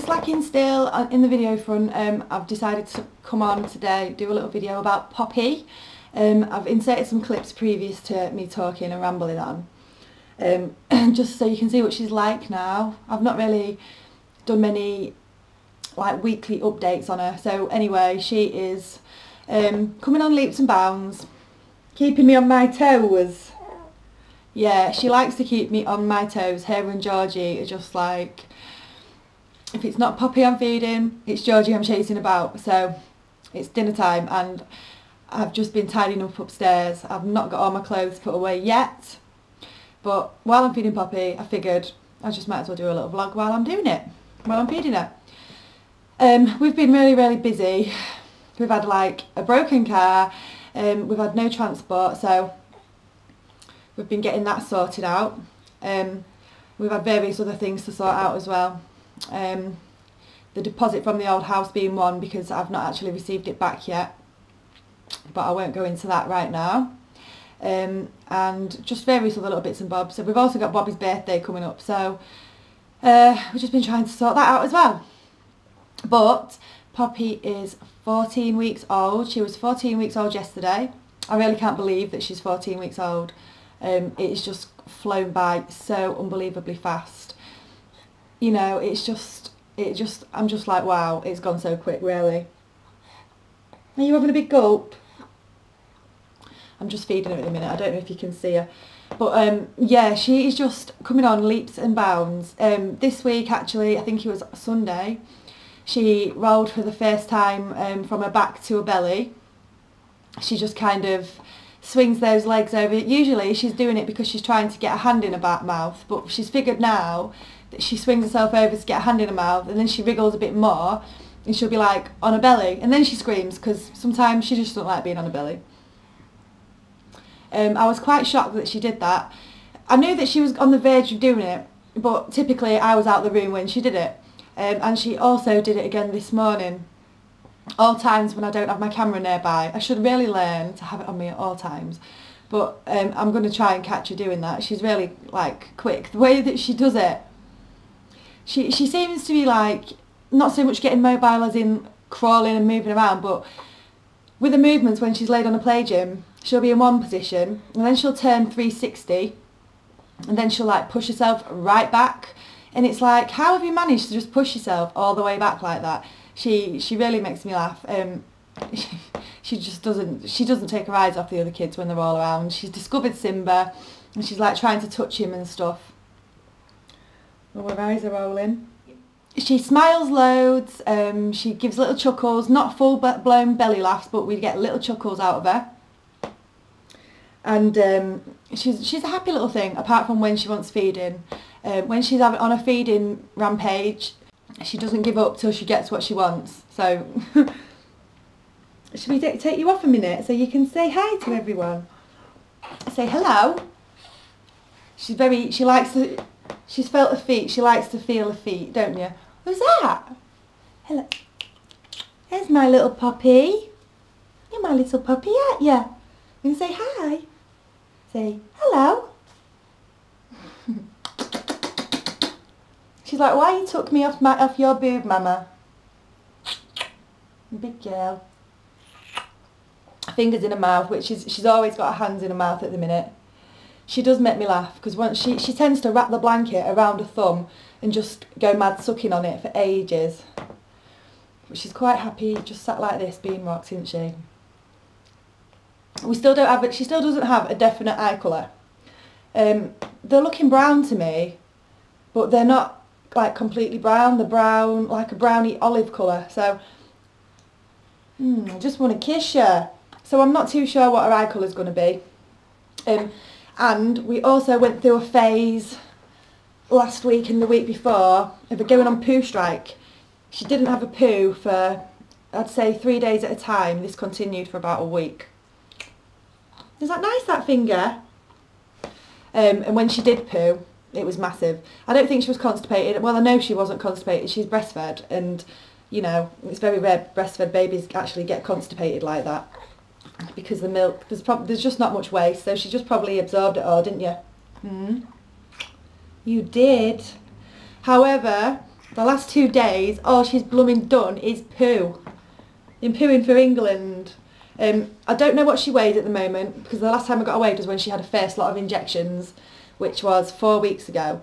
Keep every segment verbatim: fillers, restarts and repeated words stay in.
slacking still in the video front. um, I've decided to come on today, do a little video about Poppy. um, I've inserted some clips previous to me talking and rambling on, um, just so you can see what she's like now. I've not really done many like weekly updates on her, so anyway, she is um, coming on leaps and bounds, keeping me on my toes. Yeah, she likes to keep me on my toes. Her and Georgie are just like, if it's not Poppy I'm feeding, it's Georgie I'm chasing about. So it's dinner time and I've just been tidying up upstairs. I've not got all my clothes put away yet, but while I'm feeding Poppy I figured I just might as well do a little vlog while I'm doing it, while I'm feeding her. Um, we've been really really busy. We've had like a broken car, um, we've had no transport, so we've been getting that sorted out. Um, we've had various other things to sort out as well. Um, the deposit from the old house being one, because I've not actually received it back yet, but I won't go into that right now. Um, and just various other little bits and bobs. So we've also got Bobby's birthday coming up, so uh, we've just been trying to sort that out as well. But Poppy is fourteen weeks old. She was fourteen weeks old yesterday. I really can't believe that she's fourteen weeks old. Um, it's just flown by so unbelievably fast. You know, it's just, it just, I'm just like, wow, it's gone so quick, really. Are you having a big gulp? I'm just feeding her at the minute. I don't know if you can see her. But um, yeah, she is just coming on leaps and bounds. Um, this week, actually, I think it was Sunday, she rolled for the first time um, from her back to her belly. She just kind of swings those legs over. Usually she's doing it because she's trying to get a hand in her back mouth, but she's figured now that she swings herself over to get a hand in her mouth, and then she wriggles a bit more and she'll be like on her belly, and then she screams because sometimes she just doesn't like being on her belly. Um, I was quite shocked that she did that. I knew that she was on the verge of doing it, but typically I was out of the room when she did it. Um, and she also did it again this morning. All times when I don't have my camera nearby. I should really learn to have it on me at all times, but um, I'm going to try and catch her doing that. She's really like quick. The way that she does it, she she seems to be like not so much getting mobile as in crawling and moving around, but with the movements when she's laid on a play gym, she'll be in one position and then she'll turn three sixty and then she'll like push herself right back, and it's like, how have you managed to just push yourself all the way back like that? She she really makes me laugh. Um, she, she just doesn't she doesn't take her eyes off the other kids when they're all around. She's discovered Simba, and she's like trying to touch him and stuff. Oh, her eyes are rolling. She smiles loads. Um, she gives little chuckles, not full blown belly laughs, but we get little chuckles out of her. And um, she's she's a happy little thing, apart from when she wants feeding. Um, when she's on a feeding rampage, she doesn't give up till she gets what she wants. So should we take you off a minute so you can say hi to everyone? Say hello. She's very, she likes to, she's felt her feet, she likes to feel her feet, don't you? Who's that? Hello. There's my little Poppy. You're my little Poppy, aren't you? You can say hi. Say hello. She's like, why you took me off my off your boob, Mama? Big girl. Fingers in her mouth, which is, she's always got her hands in her mouth at the minute. She does make me laugh, because once she she tends to wrap the blanket around her thumb and just go mad sucking on it for ages. But she's quite happy, just sat like this, being rocked, isn't she? We still don't have it. She still doesn't have a definite eye colour. Um, they're looking brown to me, but they're not like completely brown. The brown, like a browny olive colour. So mm, I just want to kiss her. So I'm not too sure what her eye colour is going to be. Um, and we also went through a phase last week and the week before of going on poo strike. She didn't have a poo for, I'd say, three days at a time. This continued for about a week. Is that nice, that finger? Um, and when she did poo, it was massive. I don't think she was constipated. Well, I know she wasn't constipated. She's breastfed, and you know, it's very rare breastfed babies actually get constipated like that, because the milk, there's probably there's just not much waste, so she just probably absorbed it all, didn't you? Mm. You did. However, The last two days, all she's blooming done is poo. Been pooing for England. Um, I don't know what she weighs at the moment, because the last time I got her weighed was when she had a first lot of injections, which was four weeks ago.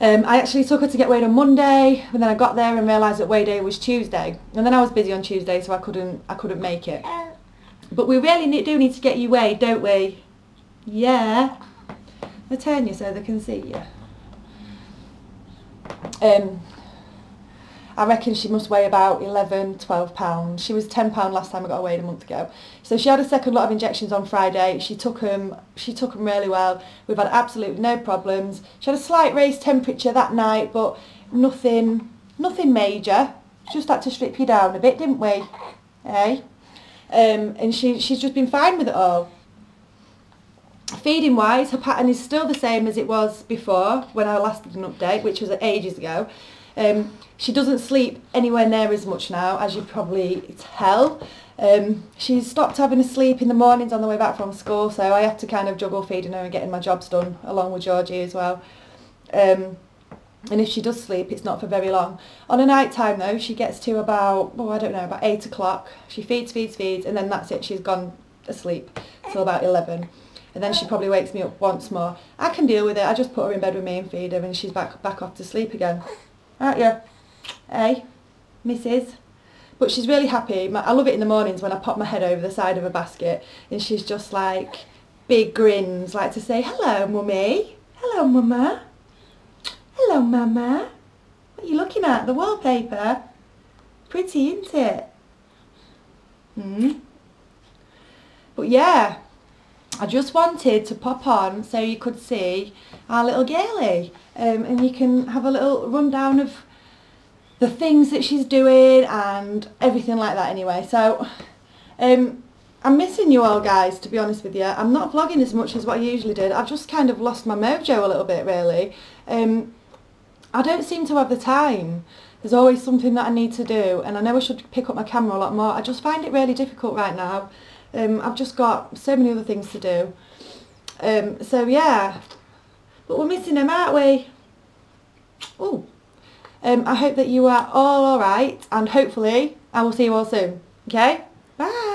Um, I actually took her to get weighed on Monday, and then I got there and realised that weigh day was Tuesday. And then I was busy on Tuesday, so I couldn't, I couldn't make it. But we really do need to get you weighed, don't we? Yeah. I'll turn you so they can see you. Um, I reckon she must weigh about eleven, twelve pounds. She was ten pounds last time I got her weighed a month ago. So she had a second lot of injections on Friday. She took them, she took them really well. We've had absolutely no problems. She had a slight raised temperature that night, but nothing, nothing major. Just had to strip you down a bit, didn't we? Eh? Um, and she, she's just been fine with it all. Feeding wise, her pattern is still the same as it was before when I last did an update, which was ages ago. Um, she doesn't sleep anywhere near as much now, as you probably tell. Um, she's stopped having a sleep in the mornings on the way back from school, so I had to kind of juggle feeding her and getting my jobs done, along with Georgie as well. Um, and if she does sleep, it's not for very long. On a night time though, she gets to about, oh I don't know, about eight o'clock. She feeds, feeds, feeds, and then that's it, she's gone asleep till about eleven. And then she probably wakes me up once more. I can deal with it, I just put her in bed with me and feed her, and she's back back off to sleep again. Aren't you? Eh? Missus? But she's really happy. I love it in the mornings when I pop my head over the side of a basket and she's just like, big grins, like to say, hello mummy, hello mama, hello mama. What are you looking at? The wallpaper? Pretty, isn't it? Hmm. But yeah. I just wanted to pop on so you could see our little girlie, um, and you can have a little rundown of the things that she's doing and everything like that anyway. So um, I'm missing you all guys, to be honest with you. I'm not vlogging as much as what I usually did. I've just kind of lost my mojo a little bit really. Um, I don't seem to have the time. There's always something that I need to do, and I know I should pick up my camera a lot more. I just find it really difficult right now. Um, I've just got so many other things to do. Um, so yeah, but we're missing them, aren't we? Oh, um, I hope that you are all alright, and hopefully I will see you all soon. Okay, bye.